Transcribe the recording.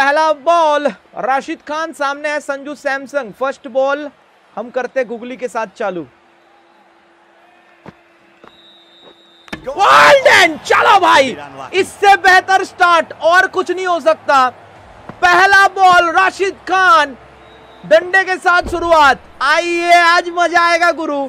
पहला बॉल राशिद खान सामने है संजू सैमसन। फर्स्ट बॉल हम करते गुगली के साथ चालू। गोल्डन, चलो भाई, इससे बेहतर स्टार्ट और कुछ नहीं हो सकता। पहला बॉल राशिद खान, डंडे के साथ शुरुआत। आइए आज मजा आएगा गुरु।